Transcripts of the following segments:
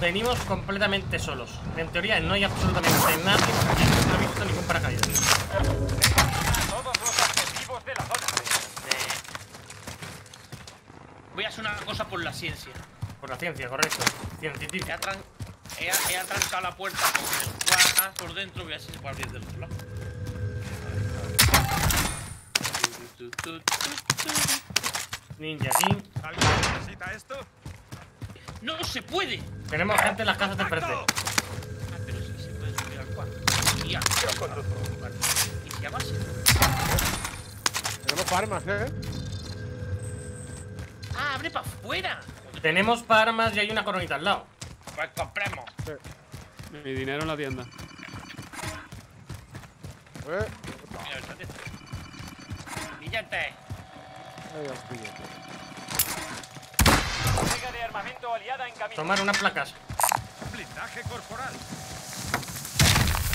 Venimos completamente solos. En teoría no hay absolutamente nadie por aquí. No he visto ningún paracaídas. Voy a hacer una cosa por la ciencia. Por la ciencia, correcto. Científica. He atrancado la puerta por dentro. Voy a ver si se puede abrir del otro lado. Ninja, sí. ¿Alguien necesita esto? ¡No se puede! Tenemos gente en las casas del frente. Ah, pero si se puede subir al cuarto. Y al cuarto. Y si avanza. Tenemos para armas, ¿eh? ¡Ah, abre para afuera! Tenemos para armas y hay una coronita al lado. Pues compremos. Sí. Mi dinero en la tienda. Mira, échate. ¡Billete! De armamento aliada en camino. Tomar unas placas. Blindaje corporal.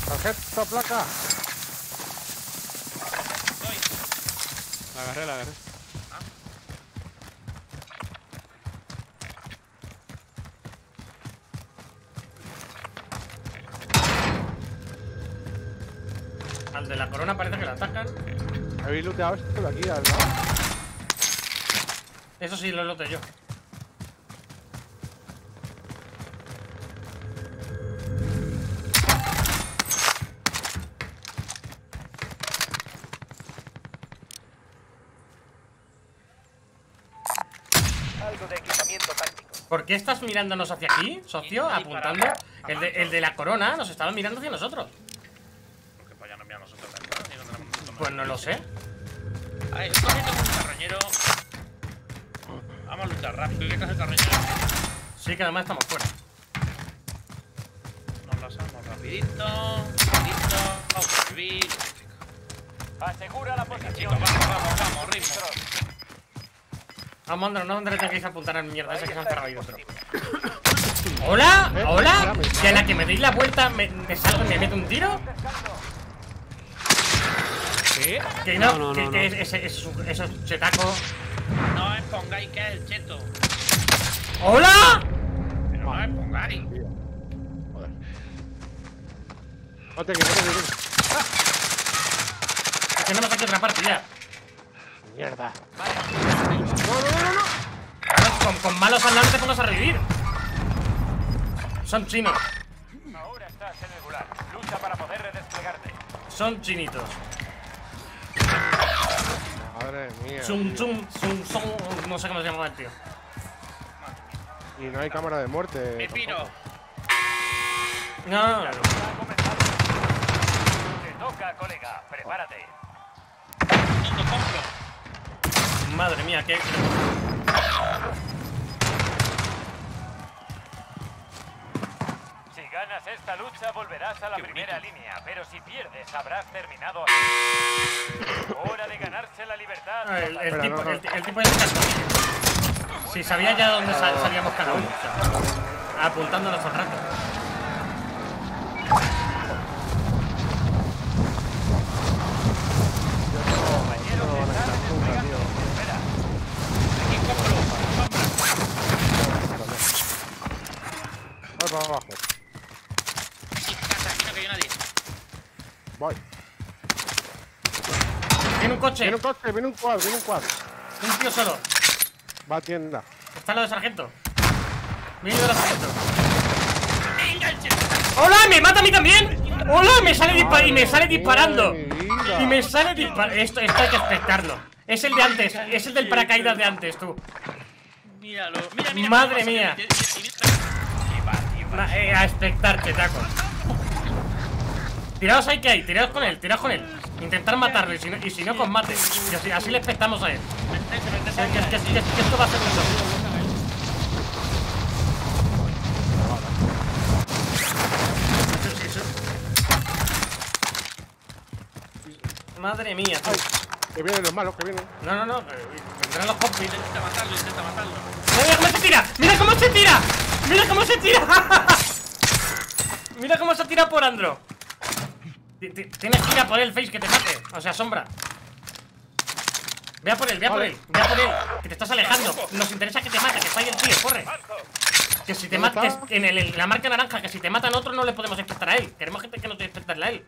Tarjeta placa. Estoy. La agarré, ¿Ah? Al de la corona parece que la atacan. Habéis looteado esto de aquí, ¿verdad? Eso sí lo looteé yo. ¿Por qué estás mirándonos hacia aquí, socio? Apuntando. El de la corona nos estaba mirando hacia nosotros. ¿Por qué para allá no mira a nosotros? Pues no lo sé. A ver, coge un carroñero. Vamos a luchar rápido. ¿Qué coge el carroñero? Sí, que además estamos fuera. Nos lanzamos rapidito. Rapidito. Asegura la posición. Vamos, ritmo. Vamos, Andro, no me tengáis que apuntar a la mierda esa que se han cargado. ¡Hola! ¡Hola! ¿Que a la que me deis la vuelta me salgo y me meto un tiro? ¿Qué? Que no, que eso es chetaco. No me pongáis que es el cheto. ¡Hola! Pero no me pongáis. Joder. No te quedes. Es que no me saques otra parte ya. Mierda. Vale. No. Con malos hablantes vamos a revivir. Son chinos. Ahora estás en regular. Lucha para poder redesplegarte. Son chinitos. Madre mía. No sé cómo se llama el tío. Y no hay cámara de muerte. Me piro. No. Te toca, colega. Prepárate. No te compro. Madre mía, qué. Si ganas esta lucha volverás a la primera línea, pero si pierdes habrás terminado. Hora de ganarse la libertad. El tipo es casco. Si sabía ya dónde salíamos cada uno, apuntándonos al rato. Abajo. No hay nadie. Voy. Viene un coche. Viene un quad. Un tío solo. Va a tienda. Está al lado de sargento. Viene de la sargento. ¡Hola! ¡Me mata a mí también! ¡Hola! Me sale disparando. Esto hay que expectarlo. Es el de antes. Es el del paracaídas de antes, tú. Míralo. Mira, madre mía. A expectarte, taco. Tiraos ahí que hay, tiraos con él. Intentar matarlo y si no, pues mate. Y así le expectamos a él. Es que esto va a ser un show. Madre mía, tío. Que vienen los malos, No. Vendrán los compis. Intenta matarlo. ¡Mira cómo se tira! ¡Mira cómo se tira por Andro! Tienes que ir a por él, Face, que te mate. O sea, Sombra. Ve a por él, ve a por él, ve a por él. Que te estás alejando. Nos interesa que te mate, que está ahí el tío, corre. Que si te matas en la marca naranja, que si te matan otro no le podemos despertar a él. Queremos gente que no te despertarle a él.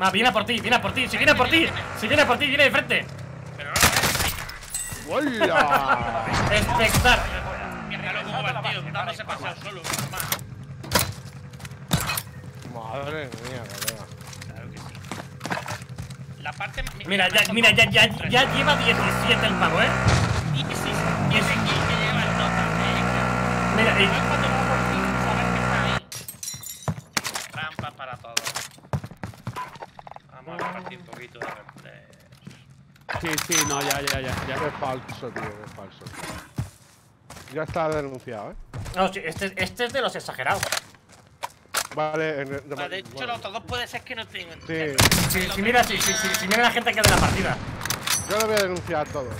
Ah, viene a por ti, viene a por ti. Si viene a por ti, si viene a por ti, viene de frente. ¡Hola! Espectar. Madre mía, claro que sí. La parte más... Mira, ya lleva 17 el pago, ¿eh? Y que sí, y ese aquí que lleva el nota. Mira, y... cuando va por ti, saber que está ahí. Trampas para todos. Vamos a repartir un poquito de replay. Sí, no, ya. Es falso, tío, es falso. Ya está denunciado, ¿eh? No, sí, este es de los exagerados. Vale, de hecho, los otros dos puede ser que no tengan. Si mira la gente que es de la partida. Yo lo voy a denunciar a todos.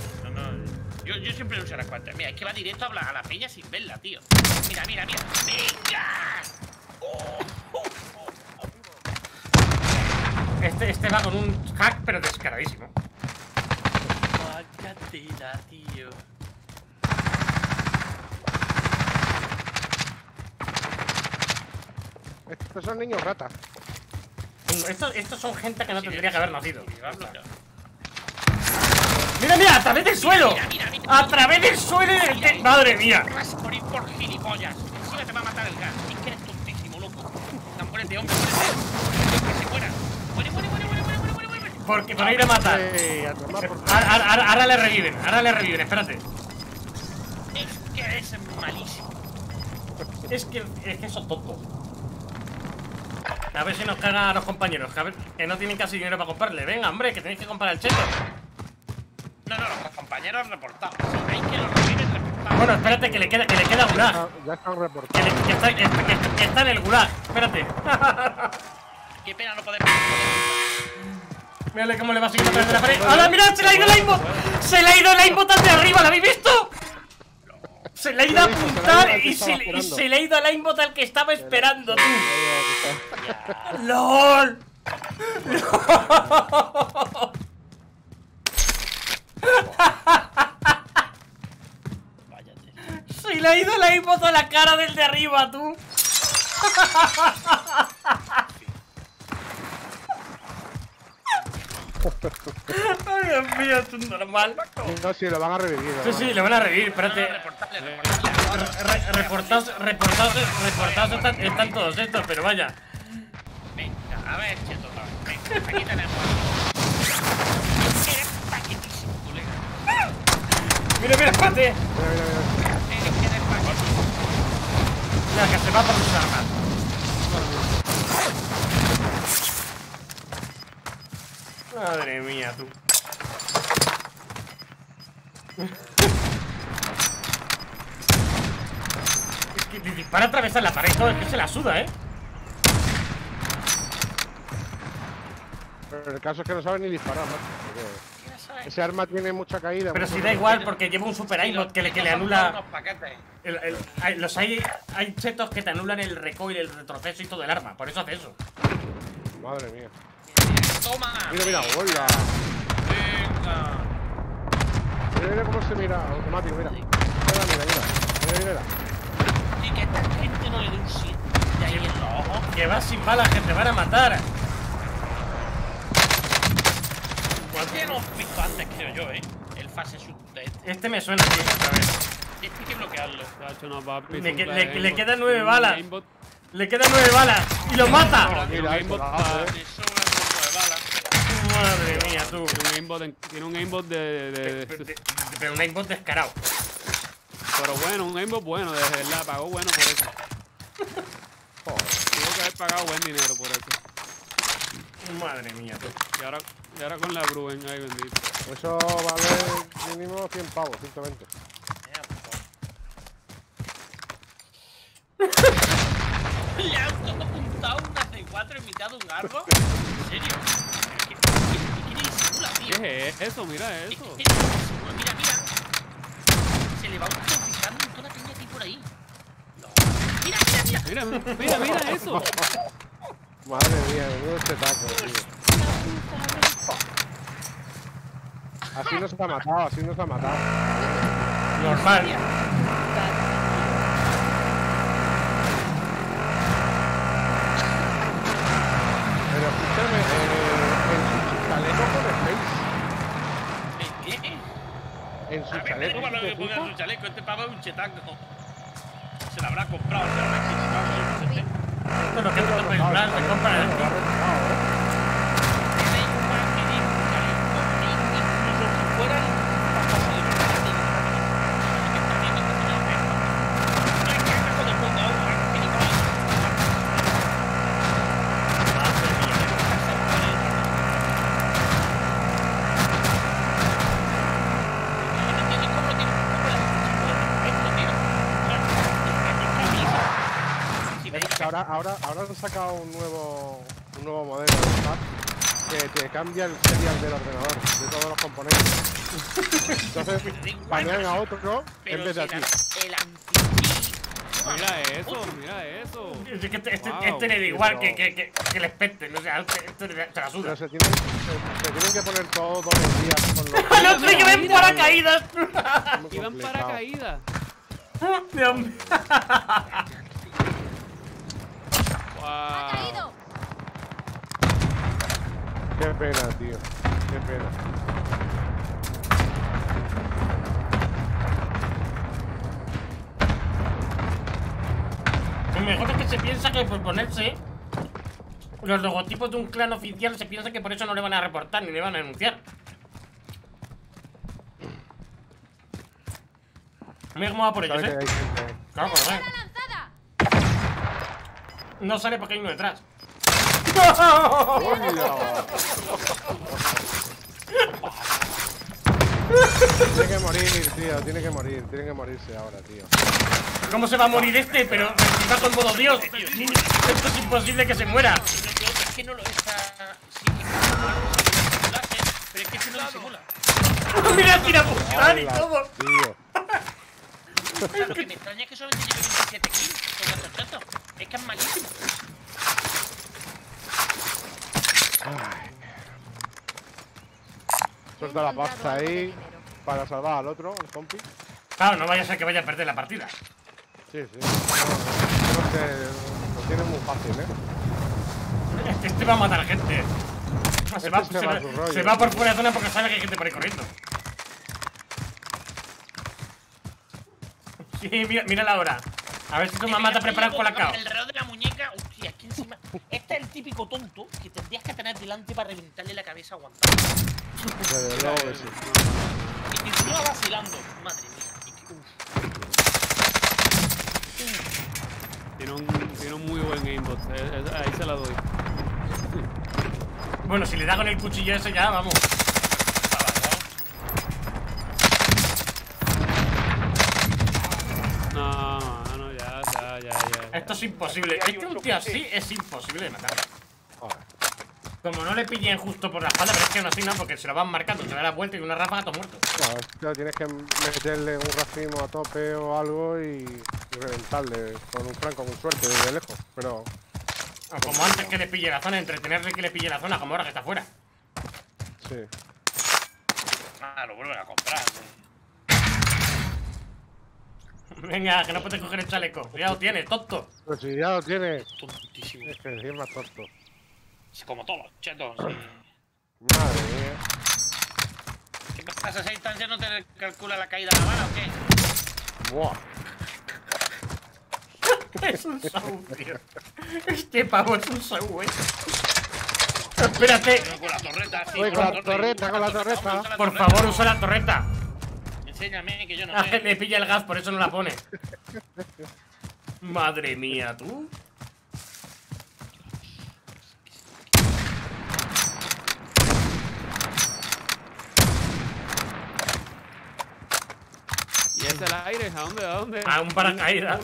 Yo siempre denuncio a las cuantas. Mira, es que va directo a la peña sin verla, tío. Mira. ¡Venga! Este va con un hack, pero descaradísimo. Guácatela, tío. Estos son niños ratas. Estos son gente que no tendría que haber nacido. Mira, a través del suelo. A través del suelo. Madre mía. Te vas a morir por gilipollas. Encima te va a matar el gas. Es que eres tontísimo, loco. Tambores de hombre, que se muera. Muere. Porque para ir a matar. Ahora le reviven. Espérate. Es que es malísimo. Es que son tontos. A ver si nos cargan a los compañeros, que a ver, que no tienen casi dinero para comprarle. Venga, hombre, que tenéis que comprar el cheto. No, los compañeros reportados. Si veis que los reviven, reportados. Bueno, espérate, que le queda gulag. Ya están reportados. Que está en el gulag, espérate. Qué pena no poder... Mírale cómo le va siguiendo atrás de la pared. ¡Hala, mirad! ¡Se le ha ido la inbot! ¡Se le ha ido la inbot desde arriba! ¿La habéis visto? Se le ha ido a apuntar y se le ha ido a la inbot al que estaba esperando, tú. ¡Lol! ¡Lol! Se le ha ido la inbot a la cara del de arriba, tú. Ay, Dios mío, esto es normal. No, sí, lo van a revivir. Sí, lo van a revivir, espérate. Reportados están todos estos, pero vaya. Venga, a ver, cheto, venga, aquí tenemos. Eres paquetísimo, colega. Mira, espérate. Eres paquetísimo. Mira, que se va por sus armas. Madre mía, tú. Es que dispara a atravesar la pared, todo, es que se la suda, ¿eh? Pero el caso es que no sabe ni disparar, ¿no? Ese arma tiene mucha caída. Pero si da igual, porque lleva un super aimbot que le anula... Hay chetos que te anulan el recoil, el retroceso y todo el arma, por eso hace eso. Madre mía. Toma. Mira, hola. Venga. Mira cómo se mira automático, mira. Y que esta gente no le dé un shit de ahí en los ojos. Que vas sin balas, que te van a matar. ¿Cuál tiene un pico antes, creo yo, eh? El fase sub de este. Este me suena, tío, otra vez. Este hay que bloquearlo. Le quedan 9 balas. Le quedan 9 balas. Y lo mata. Madre mía, tú. Tiene un aimbot de... Pero un aimbot descarado. Pero bueno, un aimbot bueno. Desde la pagó bueno por eso. Joder, tuvo que haber pagado buen dinero por eso. Madre mía, tú. Y ahora con la Bruin, ahí bendito. Eso vale mínimo 100 pavos, 120. Le han apuntado una C4 en mitad de un árbol. ¿En serio? ¿Qué es eso? Mira eso. Mira. Se le va un tío fijando en toda la peña aquí por ahí. No. Mira. Mira, mira, mira eso. Madre mía, menudo este taco, tío. Así nos ha matado, así nos ha matado. Normal. Pero escúchame, en su chaleco con el face. ¿Qué? En su chaleco. A mí me ponga su chaleco, este pavo es un chetaco. Se la habrá comprado, se la habrá existido. Esto no es que no te compras, te compras el tío. Ahora han sacado un nuevo modelo de pack que te cambia el serial del ordenador, de todos los componentes. Entonces, panean a otro, ¿no? En vez de así. Mira eso, mira eso. Este le da igual que el Spectre, o sea, este te la suda. Pero se tienen que poner todos los días con los... ¡No sé que ven paracaídas! ¡Y van paracaídas! ¡Dios mío! ¡Ha caído! Qué pena, tío. Qué pena. Lo mejor es que se piensa que por ponerse los logotipos de un clan oficial, se piensa que por eso no le van a reportar ni le van a denunciar. Mira cómo va por ellos, ¿eh? Claro, correcto. No sale porque hay uno detrás. ¡No! Tiene que morir, tío. Tiene que morirse ahora, tío. ¿Cómo se va a morir este? Pero está con modo Dios. Esto es imposible que se muera. Es que no lo está. Pero es que si no lo simula. Mira, tira por y todo. Lo que me extraña es que solamente lleve 27 kills con 4 chatos. Es que es malísimo. Suelta la pasta ahí para salvar al otro, al zombie. Claro, no vaya a ser que vaya a perder la partida. Sí, sí. Creo que lo tiene muy fácil, ¿eh? Este va a matar gente. Se va por fuera de zona porque sabe que hay gente por ahí corriendo. Sí, mira la hora. A ver si tu mamá te ha preparado con la cao. Alrededor de la muñeca, hostia, aquí encima. Este es el típico tonto que tendrías que tener delante para reventarle la cabeza aguantando. Y si no va vacilando, madre mía. Tiene un muy buen gamebot. Ahí se la doy. Bueno, si le da con el cuchillo ese ya, vamos. Esto es imposible. Este un tío así es imposible de matar. Como no le pillen justo por la espalda, pero es que no así no, porque se lo van marcando, se da la vuelta y una ráfaga todo muerto. Claro, tienes que meterle un racimo a tope o algo y reventarle con un franco, con suerte, desde lejos, pero... O como antes que le pille la zona, entretenerle que le pille la zona, como ahora que está fuera. Sí. Ah, lo vuelven a comprar, ¿no? Venga, que no puedes coger el chaleco. Ya lo tienes, tonto. Pues si ya lo tienes. Tontísimo. Es que es más tonto. Es como todos los chetos. Madre mía. ¿Qué pasa? ¿Esa distancia no te calcula la caída de la mano o qué? Buah. Es un show, tío. Este pavo es un show, Espérate. Con la torreta, sí. Con la torreta. Por favor, usa la torreta. Enséñame que yo no sé. Le pilla el gas, por eso no la pone. Madre mía, tú. ¿Y es el aire? ¿A dónde? A un paracaídas.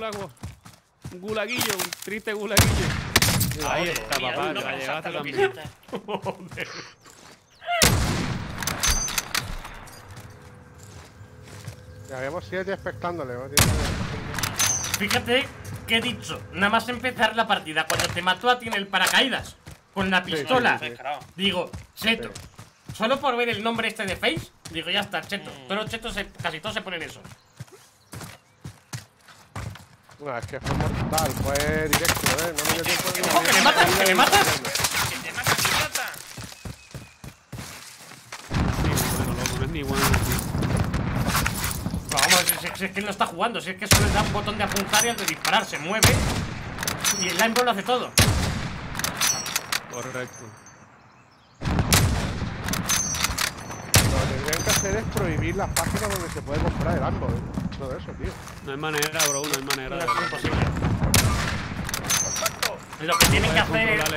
Un gulaguillo, un triste gulaguillo. Ahí está, papá. La llegaste también. Joder. Ya habíamos 7 expectándole, ¿no? Fíjate ¿Qué he dicho? Nada más empezar la partida, cuando te mató a ti en el paracaídas, con la pistola, digo, Cheto. Solo por ver el nombre este de Face, digo, ya está, Cheto. Todos los chetos, casi todos se ponen eso. No, es que fue mortal, fue directo, ¿eh? No me dio tiempo de... ¡Ojo, que le matas! ¡Que le matas! ¡Que te matas, que te matas! Vamos, es que él no está jugando, si es que solo le da un botón de apuntar y al de disparar se mueve. Y el Limebro lo hace todo. Correcto. Lo que tendrían que hacer es prohibir las páginas donde se puede comprar el Limebro, ¿eh? Todo eso, tío. No hay manera, bro, no hay manera. No, es imposible. Lo que tienen que hacer,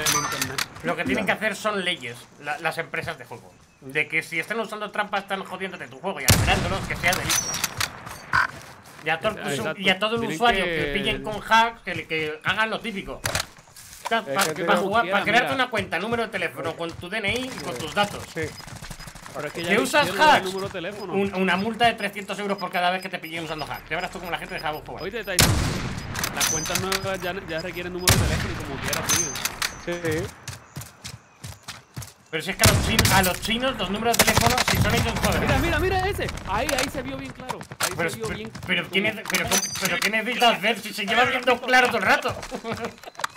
lo que tienen que hacer son leyes, las empresas de juego. De que si están usando trampas, están jodiéndote tu juego y alterándolos, que sea delito. Y a todo el usuario que pillen con hacks, que hagan lo típico. Para crearte una cuenta, número de teléfono, con tu DNI y con tus datos. Sí. Pero es que ya usas hacks, una multa de 300 euros por cada vez que te pillen usando hacks. Ya verás tú como la gente deja de jugar. Oye, las cuentas nuevas ya requieren número de teléfono como quieras, tío. Sí. Pero si es que a los chinos los números de teléfono, si son ellos jóvenes. Mira ese. Ahí se vio bien claro. Pero ¿qué necesitas ver si se lleva viendo claro todo el rato?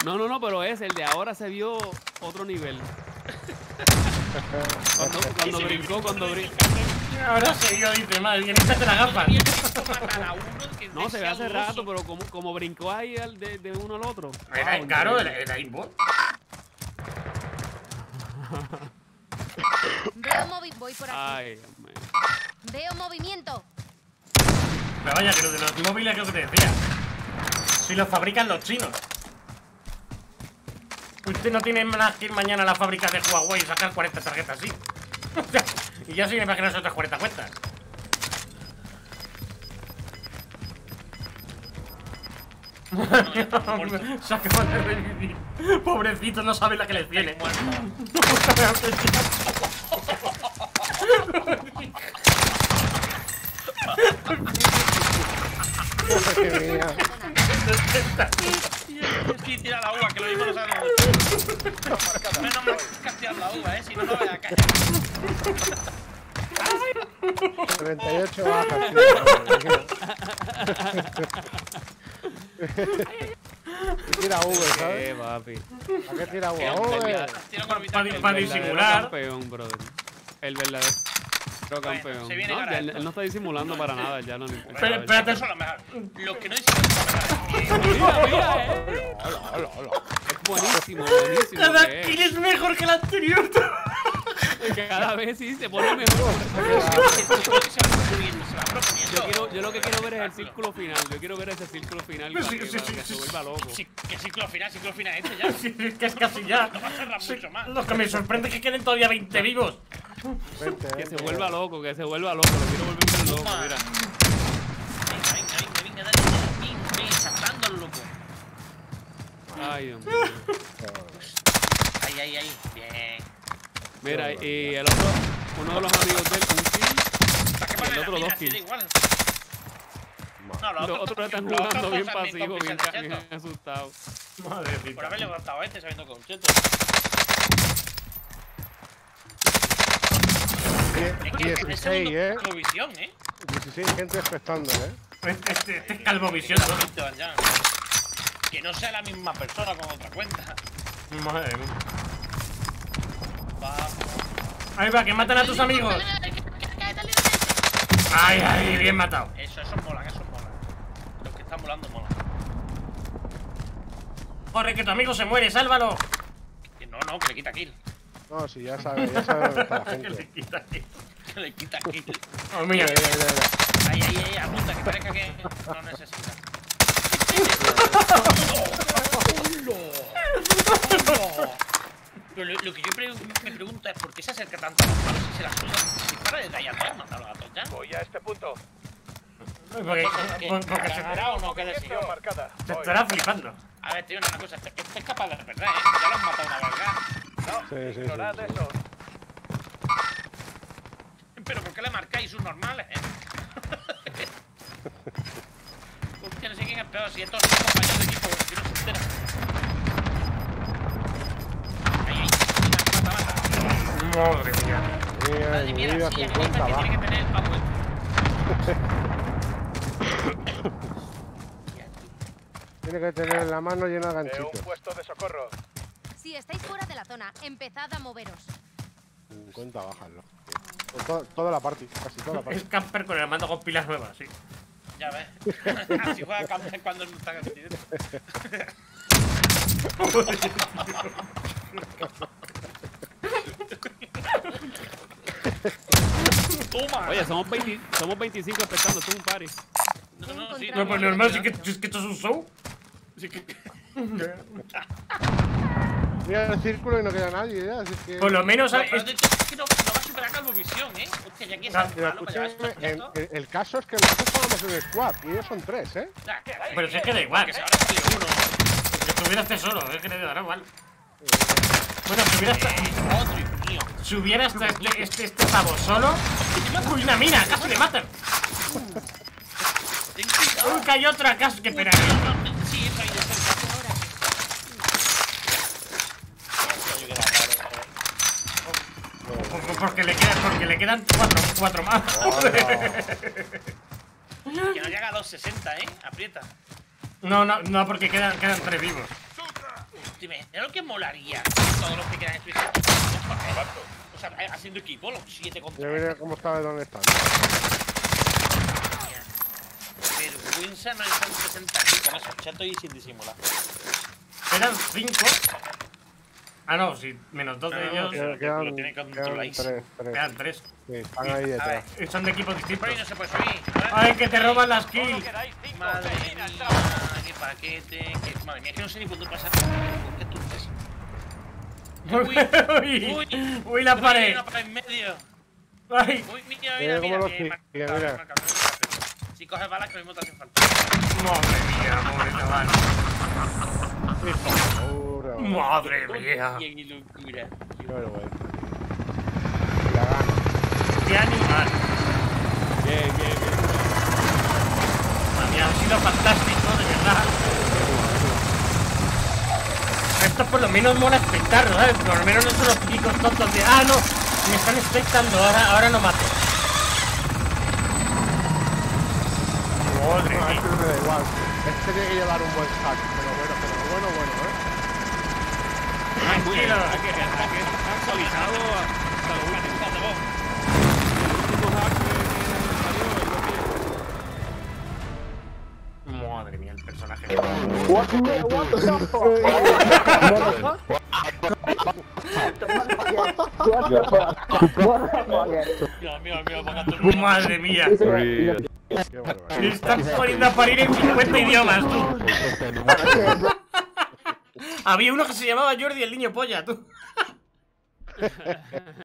No, pero ese, el de ahora se vio otro nivel. Cuando brincó. Ahora se vio, dice, madre, que necesitas la gafa. No, se ve hace rato, pero como brincó ahí de uno al otro. Era caro el aimbot. Voy por aquí. Ay, Dios mío. Veo movimiento. Pero vaya, que lo de los móviles creo que te decía. Si los fabrican los chinos. Usted no tiene más que ir mañana a la fábrica de Huawei y sacar 40 tarjetas así. Y ya se me imaginan otras 40 cuentas. Sacó de revivir. Pobrecito, no sabe la que le tiene. Sí, tira la uva, que lo mismo no sabe. Menos mal que castear la uva, si no, no voy a caer. 38 bajas, tío. Tira uva, ¿sabes? Sí, papi. ¿A qué tira uva? Para disimular. El verdadero campeón. Él no está disimulando para nada, ya no le importa. Pero espérate, eso es lo mejor. Los que no disimulan. Mira. Hola. Es buenísimo. Cada kill es mejor que el anterior. Cada vez sí se pone mejor. Yo lo que quiero ver es el círculo final. Yo quiero ver ese círculo final. Que se vuelva loco. ¿Qué círculo final? ¿Círculo final este ya? Sí, que es casi ya. No va a cerrar mucho más. Lo que me sorprende es que queden todavía 20 vivos. Que se vuelva loco, que se vuelva loco. Lo quiero volver loco, mira. Venga, dale. Saltando al loco. Ay, Dios mío. Ahí. Bien. Mira, y el otro, uno de los amigos del Kunti, el otro dos kills. Los otros están jugando bien pasivos, bien asustados. Madre mía. Por haber levantado a este sabiendo que es un cheto. Es que es el segundo Calvovisión, 16 gente respetando, Este es Calvovisión. Que no sea la misma persona con otra cuenta. Madre mía. Ahí va, que matan a tus amigos. Ay, bien matado. Eso mola. Los que están volando mola. Corre, que tu amigo se muere, sálvalo. No, que le quita kill. No, sí, ya sabe dónde está la gente. Que le quita kill. Oh, mira. Ahí, apunta, que parezca que no necesita. ¡Hola! Lo que yo me pregunto es por qué se acerca tanto a los malos y se las suda. Si para de allá atrás, manda a los gatos ya. Voy a este punto. Porque se estará o no, qué decir. Se estará flipando. A ver, tío, una cosa. Esto es capaz de la verdad, ¿eh? Ya lo han matado una verga. Sí. Ignorad eso. Pero ¿por qué le marcáis sus normales? Hostia, no sé quién Venga, pero si estos son compañeros de equipo, que no se enteran. Ahí, ahí. Madre mía. Madre mía, la silla que tiene que tener el pago. Tiene que tener la mano llena de ganchitos. Un puesto de socorro. Si estáis fuera de la zona, empezad a moveros. 50 bajas, ¿no? Toda la party, casi toda la party. Es camper con el mando con pilas nuevas, sí. Ya ves. Así juega camper cuando no está caminando. Toma. Oye, somos 25 espectadores, somos un party. No, sí, no, pues normal, si es que esto es un show. Si es que... Mira el círculo y no queda nadie, ya, así que... Por lo menos... No, pero de hecho, es que no va a superar Calvovisión, ¿eh? Hostia, ya que es malo para llevar esto. El caso es que nosotros jugamos en el squad y ellos son 3, ¿eh? Pero si es que da igual, que se habrá salido uno. Si estuvieras tú solo, es que le dará igual. Bueno, si hubiera hasta... Si hubiera hasta este pavo solo... ¡Uy, una mina! ¡Casi le matan! ¡Uy, que hay otra! ¡Casi que pena! Sí, eso hay otra. Porque le quedan 4 más. No. Que no llega a los 60, ¿eh? Aprieta. No, porque quedan 3 vivos. Dime, ¿es lo que molaría? Todos los que quedan en Twitter. O sea, haciendo equipo, los 7 contra. Yo mira cómo está de dónde están. Vergüenza, no están 60 con esos chatos y sin disimular. Eran 5. Ah, no, sí, menos 2 de ellos. Lo tienen que controlar. Quedan 3. Sí, están ahí detrás. Son de equipos distintos. Ay, no se puede subir. Ay, que te roban las kills. Madre mía, qué paquete. Madre mía, que no sé ni cuándo pasar. ¿Qué tú crees? Uy, la pared. Ay, mira. Si coges balas, que mismo te hacen falta. Madre mía, pobre chaval. Madre mía. Qué locura. Qué vergüenza. Qué animal. Bien. Madre, ha sido fantástico, de verdad. Esto por lo menos mola espectarlo, ¿sabes? Por lo menos no son los picos tontos de... Ah, no, me están espectando, ahora no mato. Madre mía. Este me da igual. Este tiene que llevar un buen hack, pero bueno, ¿eh? Tranquilo, que han solitado hasta los últimos de vos. Madre mía, el personaje. Madre mía. Están poniendo a parir en 50 idiomas, tú. Había uno que se llamaba Jordi el niño polla, tú.